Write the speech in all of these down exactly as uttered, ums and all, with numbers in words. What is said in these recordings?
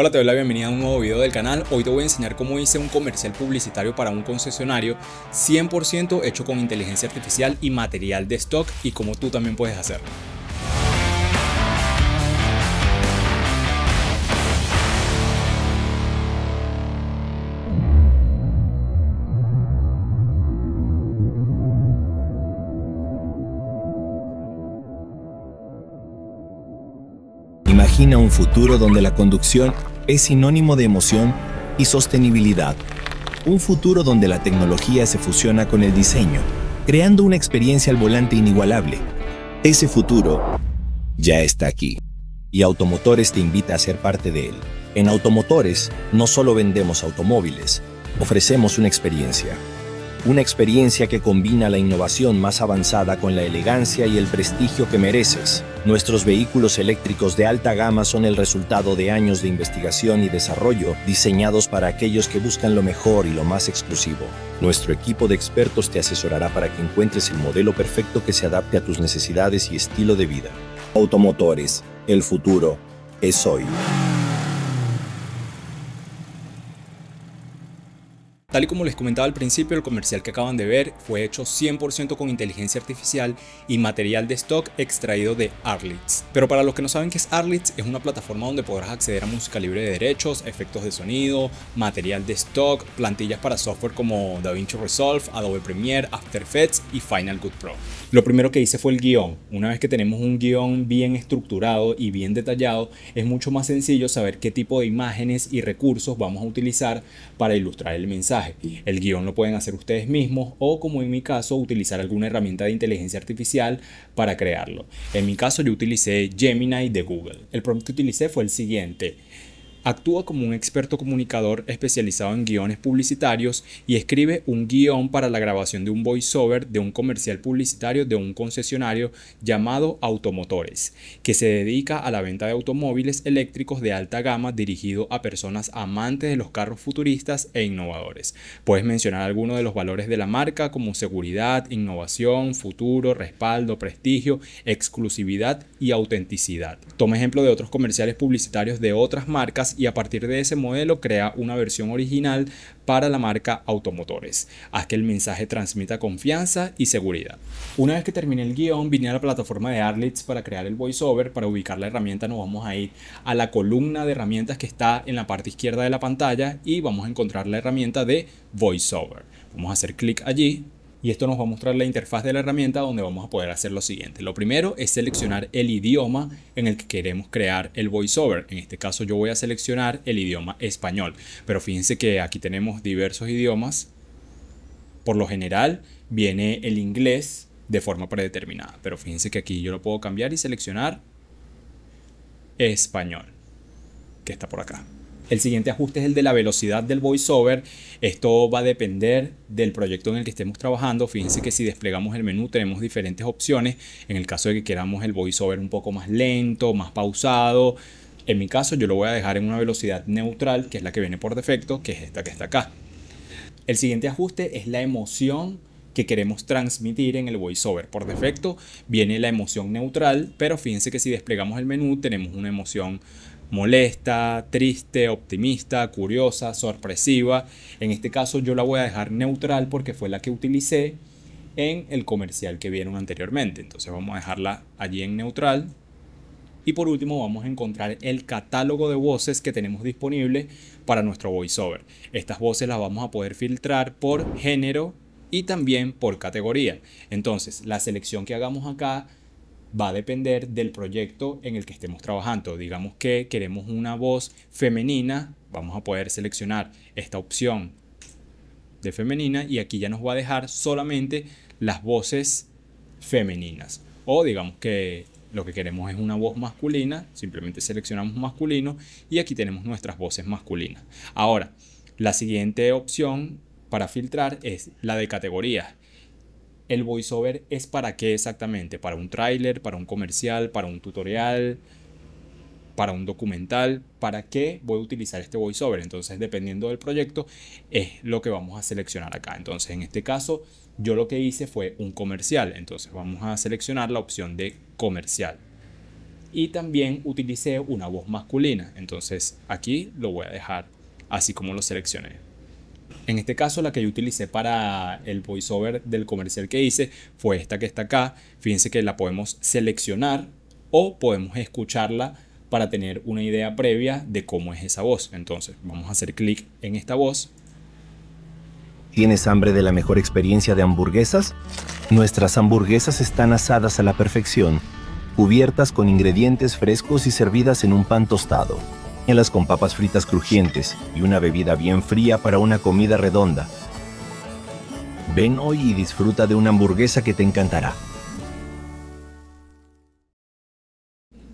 Hola, te doy la bienvenida a un nuevo video del canal. Hoy te voy a enseñar cómo hice un comercial publicitario para un concesionario cien por ciento hecho con inteligencia artificial y material de stock, y cómo tú también puedes hacerlo. Imagina un futuro donde la conducción es sinónimo de emoción y sostenibilidad. Un futuro donde la tecnología se fusiona con el diseño, creando una experiencia al volante inigualable. Ese futuro ya está aquí, y Automotores te invita a ser parte de él. En Automotores no solo vendemos automóviles, ofrecemos una experiencia. Una experiencia que combina la innovación más avanzada con la elegancia y el prestigio que mereces. Nuestros vehículos eléctricos de alta gama son el resultado de años de investigación y desarrollo, diseñados para aquellos que buscan lo mejor y lo más exclusivo. Nuestro equipo de expertos te asesorará para que encuentres el modelo perfecto que se adapte a tus necesidades y estilo de vida. Automotores, el futuro es hoy. Tal y como les comentaba al principio, el comercial que acaban de ver fue hecho cien por ciento con inteligencia artificial y material de stock extraído de Artlist. Pero para los que no saben qué es Artlist, es una plataforma donde podrás acceder a música libre de derechos, efectos de sonido, material de stock, plantillas para software como DaVinci Resolve, Adobe Premiere, After Effects y Final Cut Pro. Lo primero que hice fue el guión. Una vez que tenemos un guión bien estructurado y bien detallado, es mucho más sencillo saber qué tipo de imágenes y recursos vamos a utilizar para ilustrar el mensaje. El guión lo pueden hacer ustedes mismos, o como en mi caso, utilizar alguna herramienta de inteligencia artificial para crearlo. En mi caso yo utilicé Gemini de Google. El prompt que utilicé fue el siguiente: actúa como un experto comunicador especializado en guiones publicitarios y escribe un guión para la grabación de un voiceover de un comercial publicitario de un concesionario llamado Automotores, que se dedica a la venta de automóviles eléctricos de alta gama dirigido a personas amantes de los carros futuristas e innovadores. Puedes mencionar algunos de los valores de la marca como seguridad, innovación, futuro, respaldo, prestigio, exclusividad y autenticidad. Toma ejemplo de otros comerciales publicitarios de otras marcas y a partir de ese modelo crea una versión original para la marca Automotores. Haz que el mensaje transmita confianza y seguridad. Una vez que terminé el guión, vine a la plataforma de Artlist para crear el voiceover. Para ubicar la herramienta nos vamos a ir a la columna de herramientas que está en la parte izquierda de la pantalla y vamos a encontrar la herramienta de voiceover. Vamos a hacer clic allí. Y esto nos va a mostrar la interfaz de la herramienta, donde vamos a poder hacer lo siguiente. Lo primero es seleccionar el idioma en el que queremos crear el voiceover. En este caso yo voy a seleccionar el idioma español, pero fíjense que aquí tenemos diversos idiomas. Por lo general viene el inglés de forma predeterminada, pero fíjense que aquí yo lo puedo cambiar y seleccionar español, que está por acá. El siguiente ajuste es el de la velocidad del voiceover. Esto va a depender del proyecto en el que estemos trabajando. Fíjense que si desplegamos el menú tenemos diferentes opciones. En el caso de que queramos el voiceover un poco más lento, más pausado. En mi caso yo lo voy a dejar en una velocidad neutral, que es la que viene por defecto, que es esta que está acá. El siguiente ajuste es la emoción que queremos transmitir en el voiceover. Por defecto viene la emoción neutral, pero fíjense que si desplegamos el menú tenemos una emoción molesta, triste, optimista, curiosa, sorpresiva. En este caso yo la voy a dejar neutral porque fue la que utilicé en el comercial que vieron anteriormente. Entonces vamos a dejarla allí en neutral. Y por último vamos a encontrar el catálogo de voces que tenemos disponible para nuestro voiceover. Estas voces las vamos a poder filtrar por género y también por categoría. Entonces la selección que hagamos acá va a depender del proyecto en el que estemos trabajando. Digamos que queremos una voz femenina, vamos a poder seleccionar esta opción de femenina y aquí ya nos va a dejar solamente las voces femeninas. O digamos que lo que queremos es una voz masculina, simplemente seleccionamos masculino y aquí tenemos nuestras voces masculinas. Ahora, la siguiente opción para filtrar es la de categorías. ¿El voiceover es para qué exactamente? ¿Para un tráiler? ¿Para un comercial? ¿Para un tutorial? ¿Para un documental? ¿Para qué voy a utilizar este voiceover? Entonces, dependiendo del proyecto, es lo que vamos a seleccionar acá. Entonces, en este caso, yo lo que hice fue un comercial. Entonces, vamos a seleccionar la opción de comercial. y también utilicé una voz masculina. Entonces aquí lo voy a dejar así como lo seleccioné. En este caso la que yo utilicé para el voiceover del comercial que hice fue esta que está acá. Fíjense que la podemos seleccionar o podemos escucharla para tener una idea previa de cómo es esa voz. Entonces vamos a hacer clic en esta voz. ¿Tienes hambre de la mejor experiencia de hamburguesas? Nuestras hamburguesas están asadas a la perfección, cubiertas con ingredientes frescos y servidas en un pan tostado, las con papas fritas crujientes y una bebida bien fría para una comida redonda. Ven hoy y disfruta de una hamburguesa que te encantará.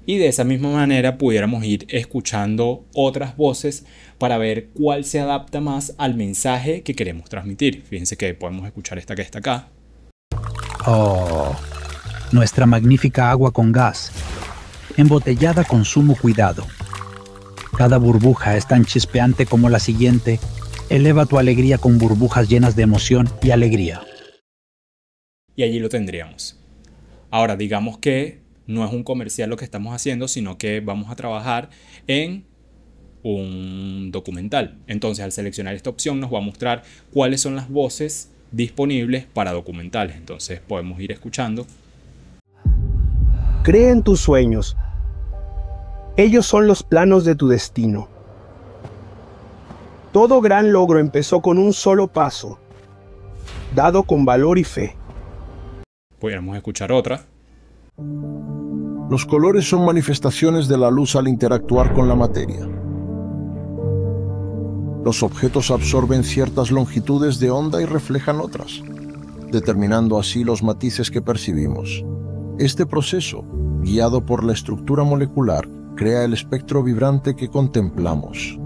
Y de esa misma manera pudiéramos ir escuchando otras voces para ver cuál se adapta más al mensaje que queremos transmitir. Fíjense que podemos escuchar esta que está acá. Oh, nuestra magnífica agua con gas, embotellada con sumo cuidado. Cada burbuja es tan chispeante como la siguiente. Eleva tu alegría con burbujas llenas de emoción y alegría. Y allí lo tendríamos. Ahora, digamos que no es un comercial lo que estamos haciendo, sino que vamos a trabajar en un documental. Entonces, al seleccionar esta opción nos va a mostrar cuáles son las voces disponibles para documentales. Entonces, podemos ir escuchando. Cree en tus sueños. Ellos son los planos de tu destino. Todo gran logro empezó con un solo paso, dado con valor y fe. Podríamos escuchar otra. Los colores son manifestaciones de la luz al interactuar con la materia. Los objetos absorben ciertas longitudes de onda y reflejan otras, determinando así los matices que percibimos. Este proceso, guiado por la estructura molecular, crea el espectro vibrante que contemplamos.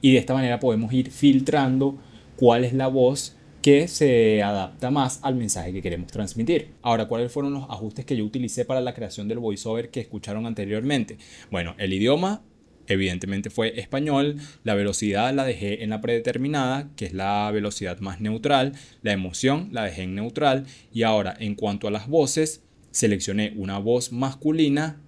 Y de esta manera podemos ir filtrando cuál es la voz que se adapta más al mensaje que queremos transmitir. Ahora, ¿cuáles fueron los ajustes que yo utilicé para la creación del voiceover que escucharon anteriormente? Bueno, el idioma evidentemente fue español, la velocidad la dejé en la predeterminada, que es la velocidad más neutral, la emoción la dejé en neutral, y ahora en cuanto a las voces, seleccioné una voz masculina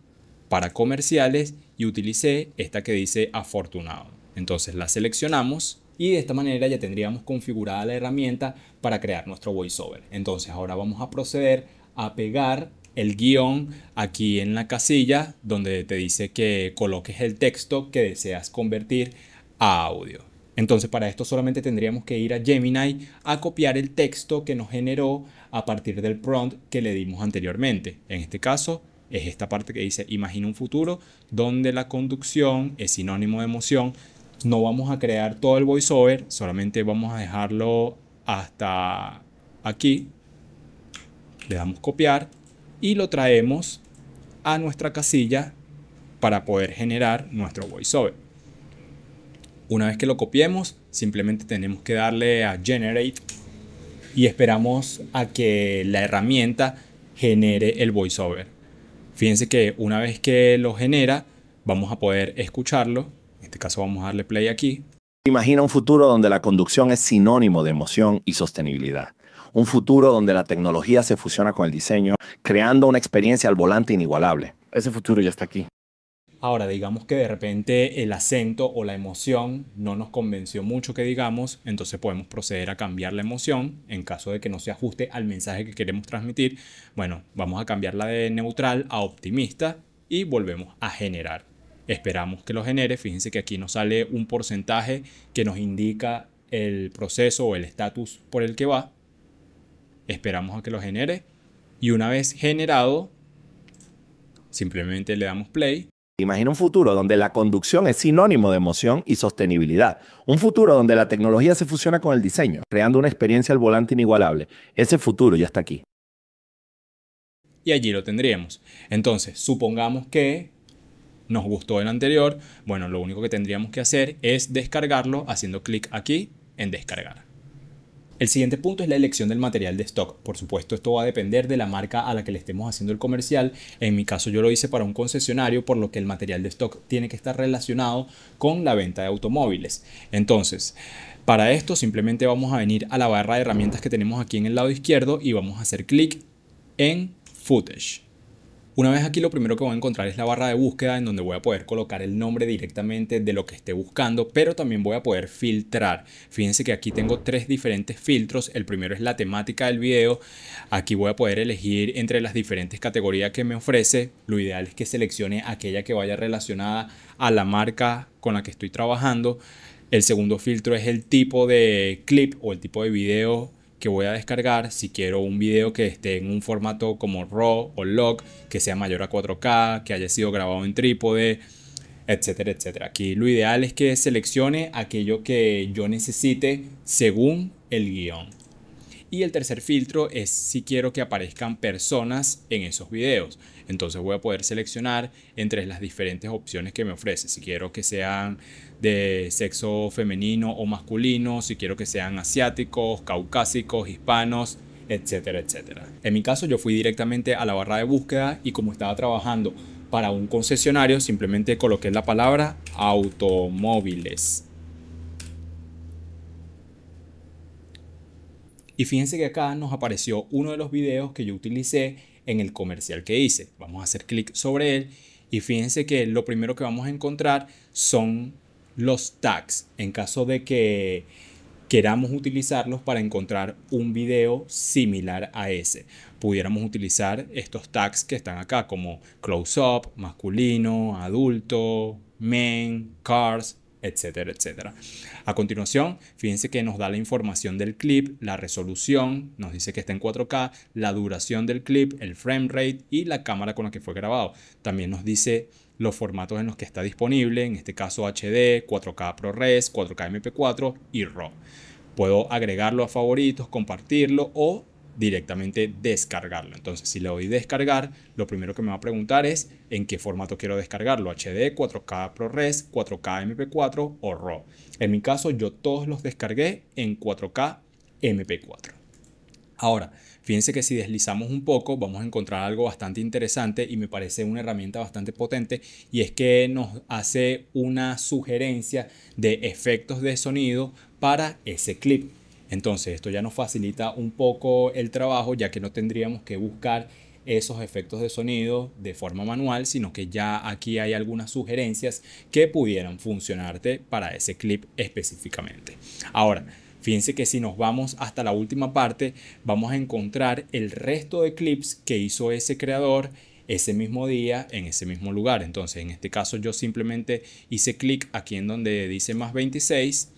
para comerciales y utilicé esta que dice afortunado. Entonces la seleccionamos. Y de esta manera ya tendríamos configurada la herramienta para crear nuestro voiceover. Entonces ahora vamos a proceder a pegar el guión aquí en la casilla donde te dice que coloques el texto que deseas convertir a audio. Entonces para esto solamente tendríamos que ir a Gemini a copiar el texto que nos generó a partir del prompt que le dimos anteriormente. En este caso es esta parte que dice imagina un futuro donde la conducción es sinónimo de emoción. No vamos a crear todo el voiceover, solamente vamos a dejarlo hasta aquí. Le damos copiar y lo traemos a nuestra casilla para poder generar nuestro voiceover. Una vez que lo copiemos, simplemente tenemos que darle a Generate y esperamos a que la herramienta genere el voiceover. Fíjense que una vez que lo genera, vamos a poder escucharlo. En este caso vamos a darle play aquí. Imagina un futuro donde la conducción es sinónimo de emoción y sostenibilidad. Un futuro donde la tecnología se fusiona con el diseño, creando una experiencia al volante inigualable. Ese futuro ya está aquí. Ahora, digamos que de repente el acento o la emoción no nos convenció mucho que digamos, entonces podemos proceder a cambiar la emoción en caso de que no se ajuste al mensaje que queremos transmitir. Bueno, vamos a cambiarla de neutral a optimista y volvemos a generar. Esperamos que lo genere. Fíjense que aquí nos sale un porcentaje que nos indica el proceso o el estatus por el que va. Esperamos a que lo genere. Y una vez generado, simplemente le damos play. Imagina un futuro donde la conducción es sinónimo de emoción y sostenibilidad. Un futuro donde la tecnología se fusiona con el diseño, creando una experiencia al volante inigualable. Ese futuro ya está aquí. Y allí lo tendríamos. Entonces, supongamos que nos gustó el anterior. Bueno, lo único que tendríamos que hacer es descargarlo haciendo clic aquí en descargar. El siguiente punto es la elección del material de stock. Por supuesto, esto va a depender de la marca a la que le estemos haciendo el comercial. En mi caso, yo lo hice para un concesionario, por lo que el material de stock tiene que estar relacionado con la venta de automóviles. Entonces, para esto simplemente vamos a venir a la barra de herramientas que tenemos aquí en el lado izquierdo y vamos a hacer clic en Footage. Una vez aquí, lo primero que voy a encontrar es la barra de búsqueda, en donde voy a poder colocar el nombre directamente de lo que esté buscando, pero también voy a poder filtrar. Fíjense que aquí tengo tres diferentes filtros. El primero es la temática del video. Aquí voy a poder elegir entre las diferentes categorías que me ofrece. Lo ideal es que seleccione aquella que vaya relacionada a la marca con la que estoy trabajando. El segundo filtro es el tipo de clip o el tipo de video que voy a descargar. Si quiero un video que esté en un formato como RAW o LOG, que sea mayor a cuatro K, que haya sido grabado en trípode, etcétera, etcétera. Aquí lo ideal es que seleccione aquello que yo necesite según el guión. Y el tercer filtro es si quiero que aparezcan personas en esos videos. Entonces voy a poder seleccionar entre las diferentes opciones que me ofrece. Si quiero que sean de sexo femenino o masculino, si quiero que sean asiáticos, caucásicos, hispanos, etcétera, etcétera. En mi caso yo fui directamente a la barra de búsqueda y como estaba trabajando para un concesionario, simplemente coloqué la palabra automóviles. Y fíjense que acá nos apareció uno de los videos que yo utilicé en el comercial que hice. Vamos a hacer clic sobre él y fíjense que lo primero que vamos a encontrar son los tags. En caso de que queramos utilizarlos para encontrar un video similar a ese, pudiéramos utilizar estos tags que están acá como close-up, masculino, adulto, men, cars, etcétera, etcétera. A continuación, fíjense que nos da la información del clip, la resolución, nos dice que está en cuatro K, la duración del clip, el frame rate y la cámara con la que fue grabado. También nos dice los formatos en los que está disponible, en este caso H D, cuatro K ProRes, cuatro K M P cuatro y RAW. Puedo agregarlo a favoritos, compartirlo o directamente descargarlo. Entonces, si le doy descargar, lo primero que me va a preguntar es en qué formato quiero descargarlo: H D, cuatro K ProRes, cuatro K M P cuatro o RAW. En mi caso, yo todos los descargué en cuatro K M P cuatro. Ahora, fíjense que si deslizamos un poco, vamos a encontrar algo bastante interesante y me parece una herramienta bastante potente, y es que nos hace una sugerencia de efectos de sonido para ese clip. Entonces esto ya nos facilita un poco el trabajo, ya que no tendríamos que buscar esos efectos de sonido de forma manual, sino que ya aquí hay algunas sugerencias que pudieran funcionarte para ese clip específicamente. Ahora, fíjense que si nos vamos hasta la última parte, vamos a encontrar el resto de clips que hizo ese creador ese mismo día en ese mismo lugar. Entonces en este caso yo simplemente hice clic aquí en donde dice más veintiséis.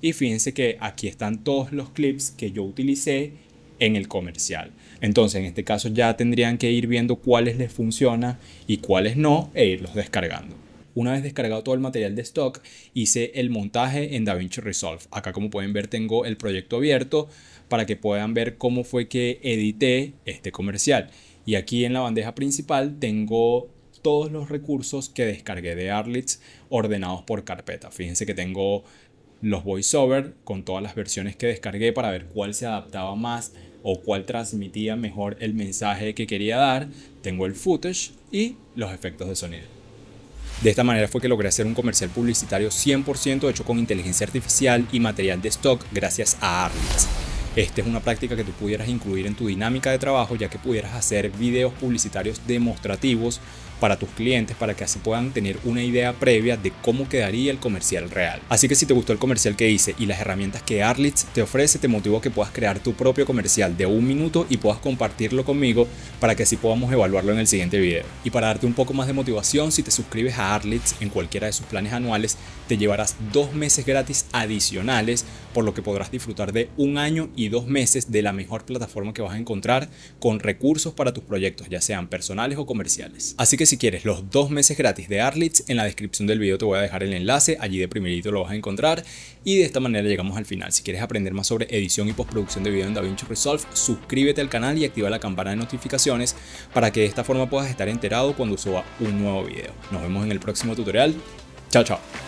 Y fíjense que aquí están todos los clips que yo utilicé en el comercial. Entonces en este caso ya tendrían que ir viendo cuáles les funciona y cuáles no e irlos descargando. Una vez descargado todo el material de stock, hice el montaje en DaVinci Resolve. Acá, como pueden ver, tengo el proyecto abierto para que puedan ver cómo fue que edité este comercial. Y aquí en la bandeja principal tengo todos los recursos que descargué de Artlist ordenados por carpeta. Fíjense que tengo los voiceover con todas las versiones que descargué para ver cuál se adaptaba más o cuál transmitía mejor el mensaje que quería dar. Tengo el footage y los efectos de sonido. De esta manera fue que logré hacer un comercial publicitario cien por ciento hecho con inteligencia artificial y material de stock gracias a Artlist. Esta es una práctica que tú pudieras incluir en tu dinámica de trabajo, ya que pudieras hacer videos publicitarios demostrativos para tus clientes, para que así puedan tener una idea previa de cómo quedaría el comercial real. Así que si te gustó el comercial que hice y las herramientas que Artlist te ofrece, te motivo a que puedas crear tu propio comercial de un minuto y puedas compartirlo conmigo para que así podamos evaluarlo en el siguiente video. Y para darte un poco más de motivación, si te suscribes a Artlist en cualquiera de sus planes anuales, te llevarás dos meses gratis adicionales, por lo que podrás disfrutar de un año y dos meses de la mejor plataforma que vas a encontrar, con recursos para tus proyectos, ya sean personales o comerciales. Así que si quieres los dos meses gratis de Artlist, en la descripción del video te voy a dejar el enlace, allí de primerito lo vas a encontrar. Y de esta manera llegamos al final. Si quieres aprender más sobre edición y postproducción de video en DaVinci Resolve, suscríbete al canal y activa la campana de notificaciones para que de esta forma puedas estar enterado cuando suba un nuevo video. Nos vemos en el próximo tutorial. Chao, chao.